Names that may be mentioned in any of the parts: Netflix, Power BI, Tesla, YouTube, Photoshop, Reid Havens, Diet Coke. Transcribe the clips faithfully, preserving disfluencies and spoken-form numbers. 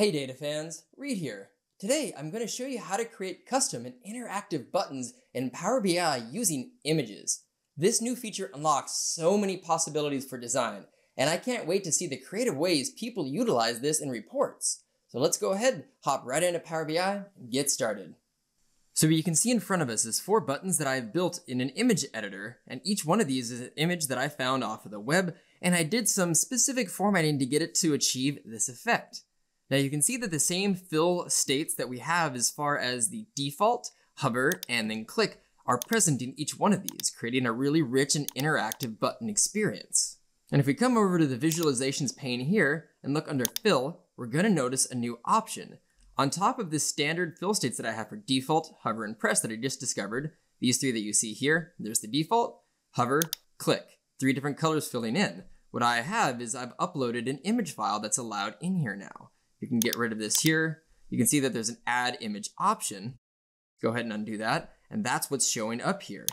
Hey data fans, Reid here. Today I'm going to show you how to create custom and interactive buttons in Power B I using images. This new feature unlocks so many possibilities for design, and I can't wait to see the creative ways people utilize this in reports. So let's go ahead, hop right into Power B I and get started. So you can see in front of us is four buttons that I have built in an image editor, and each one of these is an image that I found off of the web, and I did some specific formatting to get it to achieve this effect. Now you can see that the same fill states that we have as far as the default, hover, and then click are present in each one of these, creating a really rich and interactive button experience. And if we come over to the visualizations pane here and look under fill, we're gonna notice a new option. On top of the standard fill states that I have for default, hover, and press that I just discovered, these three that you see here, there's the default, hover, click, three different colors filling in. What I have is I've uploaded an image file that's allowed in here now. You can get rid of this here. You can see that there's an add image option. Go ahead and undo that. And that's what's showing up here.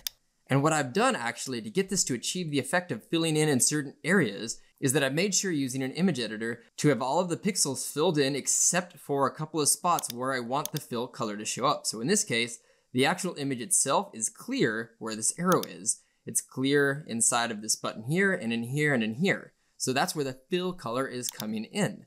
And what I've done actually to get this to achieve the effect of filling in in certain areas is that I've made sure using an image editor to have all of the pixels filled in except for a couple of spots where I want the fill color to show up. So in this case, the actual image itself is clear where this arrow is. It's clear inside of this button here and in here and in here. So that's where the fill color is coming in.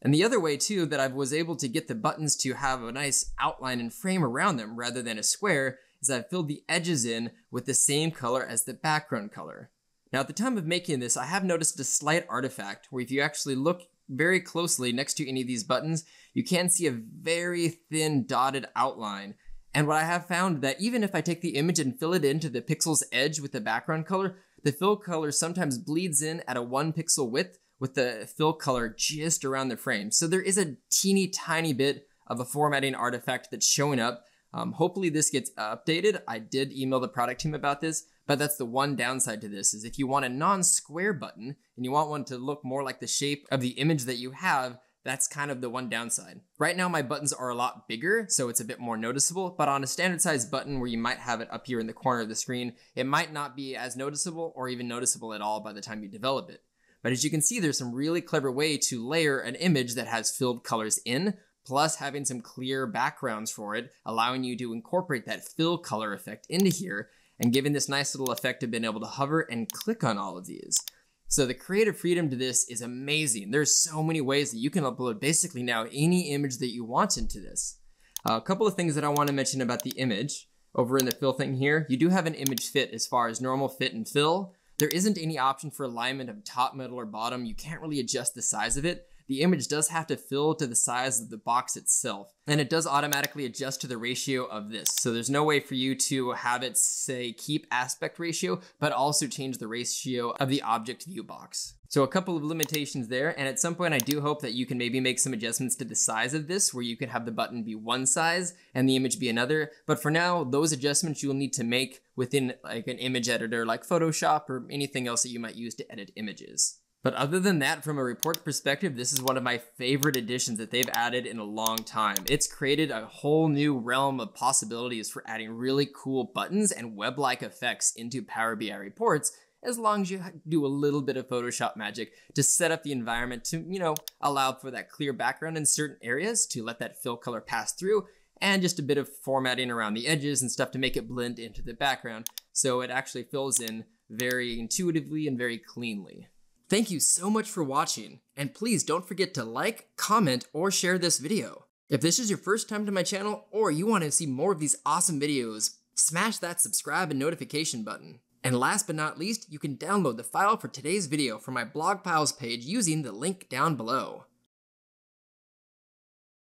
And the other way too that I was able to get the buttons to have a nice outline and frame around them rather than a square is I've filled the edges in with the same color as the background color. Now at the time of making this, I have noticed a slight artifact where if you actually look very closely next to any of these buttons, you can see a very thin dotted outline. And what I have found that even if I take the image and fill it into the pixel's edge with the background color, the fill color sometimes bleeds in at a one pixel width with the fill color just around the frame. So there is a teeny tiny bit of a formatting artifact that's showing up. Um, hopefully this gets updated. I did email the product team about this, but that's the one downside to this is if you want a non-square button and you want one to look more like the shape of the image that you have, that's kind of the one downside. Right now my buttons are a lot bigger, so it's a bit more noticeable, but on a standard size button where you might have it up here in the corner of the screen, it might not be as noticeable or even noticeable at all by the time you develop it. But as you can see, there's some really clever way to layer an image that has filled colors in, plus having some clear backgrounds for it, allowing you to incorporate that fill color effect into here and giving this nice little effect of being able to hover and click on all of these. So the creative freedom to this is amazing. There's so many ways that you can upload basically now any image that you want into this. Uh, a couple of things that I want to mention about the image over in the fill thing here, you do have an image fit as far as normal fit and fill. There isn't any option for alignment of top, middle, or bottom. You can't really adjust the size of it. The image does have to fill to the size of the box itself, and it does automatically adjust to the ratio of this. So there's no way for you to have it say keep aspect ratio, but also change the ratio of the object view box. So a couple of limitations there. And at some point I do hope that you can maybe make some adjustments to the size of this where you could have the button be one size and the image be another. But for now, those adjustments you'll need to make within like an image editor like Photoshop or anything else that you might use to edit images. But other than that, from a report perspective, this is one of my favorite additions that they've added in a long time. It's created a whole new realm of possibilities for adding really cool buttons and web-like effects into Power B I reports, as long as you do a little bit of Photoshop magic to set up the environment to, you know, allow for that clear background in certain areas to let that fill color pass through, and just a bit of formatting around the edges and stuff to make it blend into the background. So it actually fills in very intuitively and very cleanly. Thank you so much for watching, and please don't forget to like, comment, or share this video. If this is your first time to my channel or you want to see more of these awesome videos, smash that subscribe and notification button. And last but not least, you can download the file for today's video from my blog piles page using the link down below.